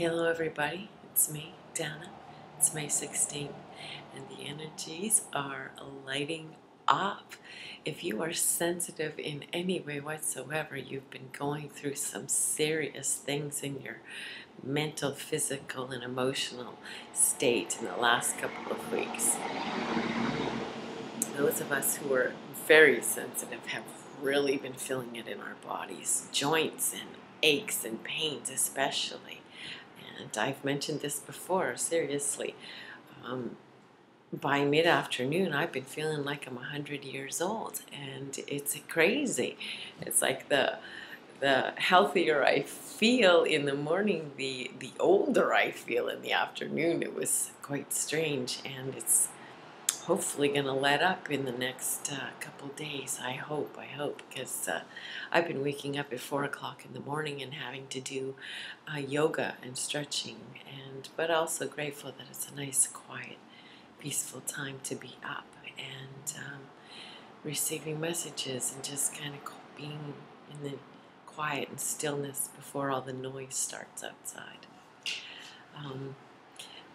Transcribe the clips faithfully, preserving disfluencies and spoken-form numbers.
Hello everybody, it's me, Dana. It's May sixteenth, and the energies are lighting up. If you are sensitive in any way whatsoever, you've been going through some serious things in your mental, physical, and emotional state in the last couple of weeks. Those of us who are very sensitive have really been feeling it in our bodies, joints and aches and pains especially. And I've mentioned this before, seriously. Um, by mid-afternoon, I've been feeling like I'm a hundred years old, and it's crazy. It's like the the healthier I feel in the morning, the, the older I feel in the afternoon. It was quite strange, and it's hopefully going to let up in the next uh, couple days. I hope, I hope, because uh, I've been waking up at four o'clock in the morning and having to do uh, yoga and stretching, and but also grateful that it's a nice, quiet, peaceful time to be up and um, receiving messages and just kind of being in the quiet and stillness before all the noise starts outside. Um,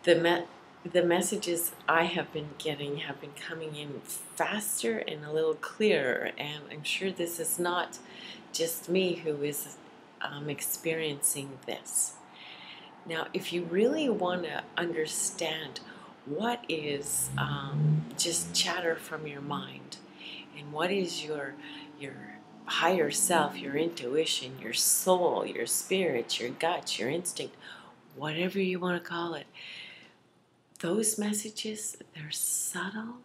the met. The messages I have been getting have been coming in faster and a little clearer, and I'm sure this is not just me who is um, experiencing this. Now, if you really want to understand what is um, just chatter from your mind, and what is your your higher self, your intuition, your soul, your spirit, your gut, your instinct, whatever you want to call it, those messages, they're subtle,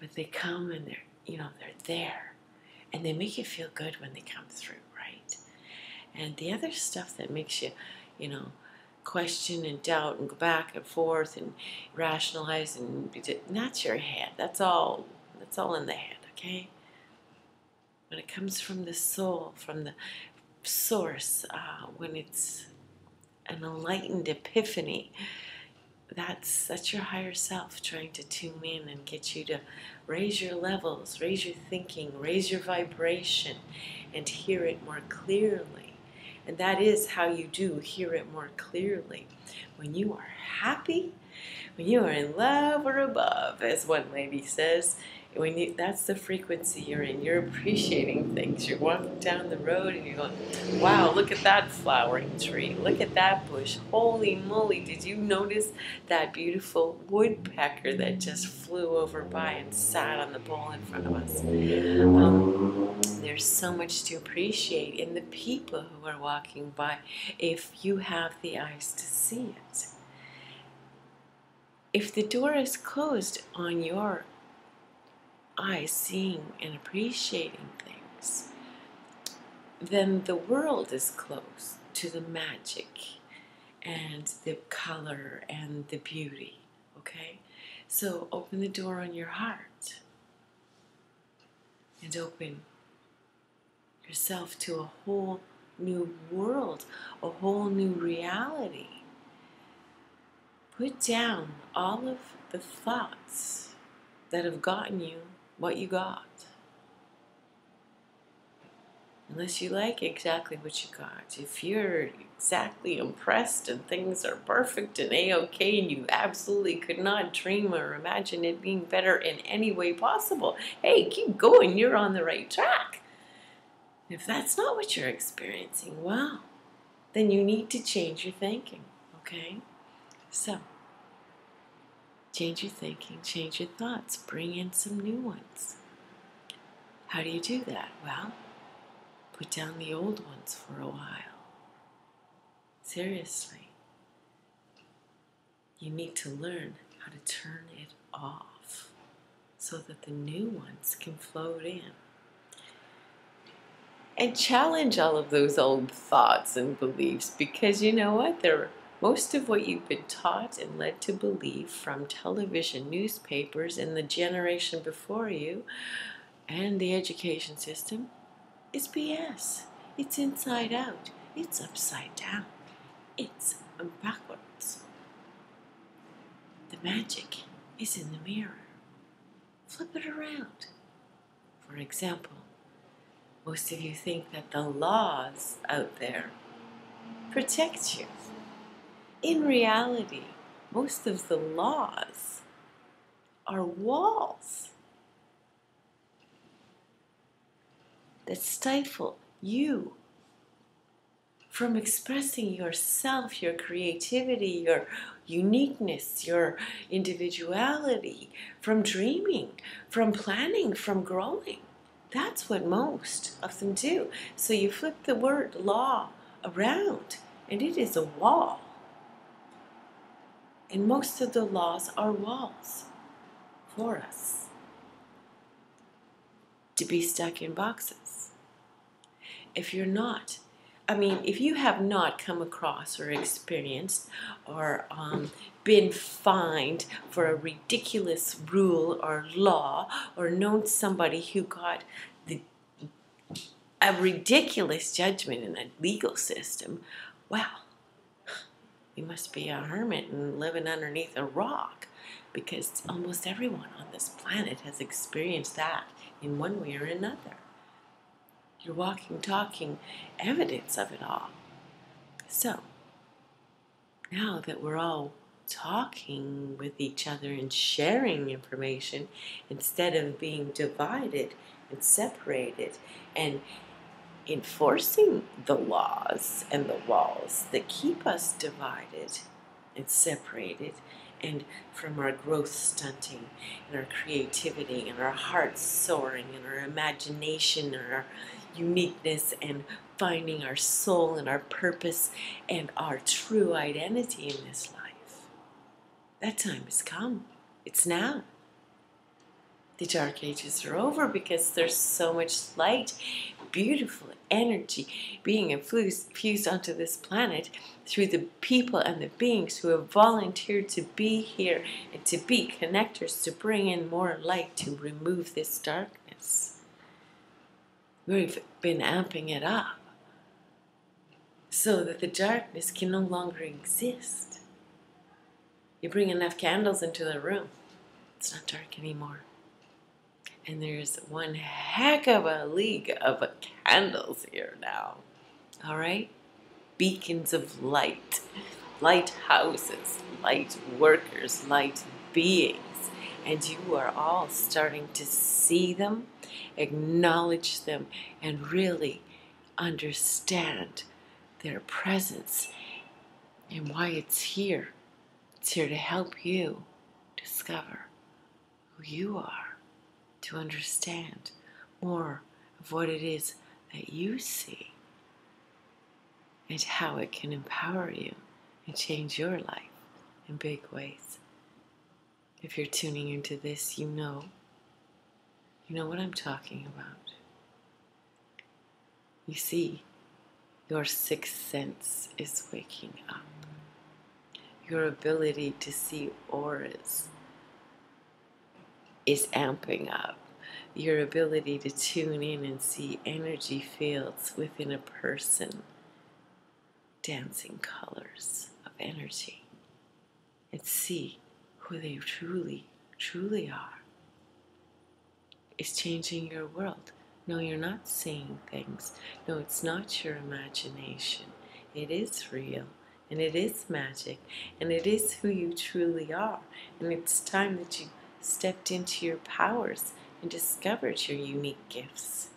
but they come and they're, you know, they're there. And they make you feel good when they come through, right? And the other stuff that makes you, you know, question and doubt and go back and forth and rationalize, and that's your head. That's all, that's all in the head, okay? When it comes from the soul, from the source, uh, when it's an enlightened epiphany, That's, that's your higher self trying to tune in and get you to raise your levels, raise your thinking, raise your vibration, and hear it more clearly. And that is how you do hear it more clearly. When you are happy, when you are in love or above, as one lady says, when you, that's the frequency you're in. You're appreciating things. You're walking down the road and you're going, wow, look at that flowering tree. Look at that bush. Holy moly, did you notice that beautiful woodpecker that just flew over by and sat on the bowl in front of us? Um, there's so much to appreciate in the people who are walking by if you have the eyes to see it. If the door is closed on your eyes seeing and appreciating things, then the world is closed to the magic and the color and the beauty, okay? So open the door on your heart and open yourself to a whole new world, a whole new reality. Put down all of the thoughts that have gotten you what you got. Unless you like exactly what you got. If you're exactly impressed and things are perfect and A-okay and you absolutely could not dream or imagine it being better in any way possible, hey, keep going, you're on the right track. If that's not what you're experiencing, well, then you need to change your thinking, okay? So, change your thinking, change your thoughts, bring in some new ones. How do you do that? Well, put down the old ones for a while. Seriously. You need to learn how to turn it off so that the new ones can float in. And challenge all of those old thoughts and beliefs, because you know what? They're most of what you've been taught and led to believe from television, newspapers, and the generation before you, and the education system, is B S. It's inside out. It's upside down. It's backwards. The magic is in the mirror. Flip it around. For example, most of you think that the laws out there protect you. in reality, most of the laws are walls that stifle you from expressing yourself, your creativity, your uniqueness, your individuality, from dreaming, from planning, from growing. That's what most of them do. So you flip the word law around, and it is a wall. And most of the laws are walls for us to be stuck in boxes. If you're not, I mean, if you have not come across or experienced or um, been fined for a ridiculous rule or law, or known somebody who got the, a ridiculous judgment in a legal system, wow, you must be a hermit and living underneath a rock, because almost everyone on this planet has experienced that in one way or another. You're walking, talking evidence of it all. So, now that we're all talking with each other and sharing information instead of being divided and separated and enforcing the laws and the walls that keep us divided and separated and from our growth stunting and our creativity and our hearts soaring and our imagination and our uniqueness and finding our soul and our purpose and our true identity in this life. That time has come. It's now. The dark ages are over because there's so much light, beautiful energy being infused onto this planet through the people and the beings who have volunteered to be here and to be connectors, to bring in more light, to remove this darkness. We've been amping it up so that the darkness can no longer exist. You bring enough candles into the room, it's not dark anymore. And there's one heck of a league of candles here now. All right? Beacons of light, lighthouses, light workers, light beings. And you are all starting to see them, acknowledge them, and really understand their presence and why it's here. It's here to help you discover who you are, to understand more of what it is that you see and how it can empower you and change your life in big ways. If you're tuning into this, you know, you know what I'm talking about. You see, your sixth sense is waking up. Your ability to see auras is amping up. Your ability to tune in and see energy fields within a person, dancing colors of energy, and see who they truly, truly are, is changing your world. No, you're not seeing things. No, it's not your imagination. It is real. And it is magic. And it is who you truly are. And it's time that you stepped into your powers and discovered your unique gifts.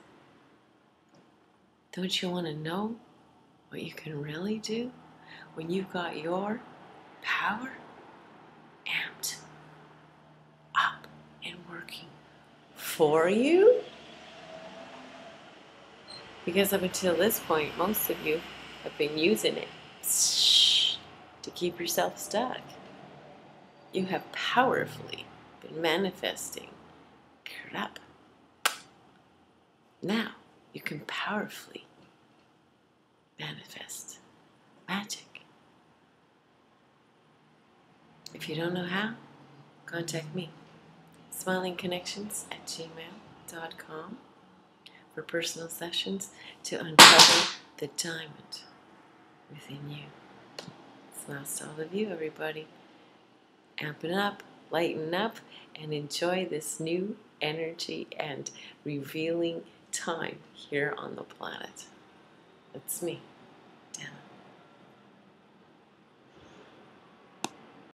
Don't you want to know what you can really do when you've got your power amped up and working for you? Because up until this point, most of you have been using it to keep yourself stuck. You have powerfully manifesting. Get up. Now you can powerfully manifest magic. If you don't know how, contact me, smiling connections at gmail dot com, for personal sessions to uncover the diamond within you. Smiles to all of you, everybody. Amp it up. Lighten up and enjoy this new energy and revealing time here on the planet. That's me.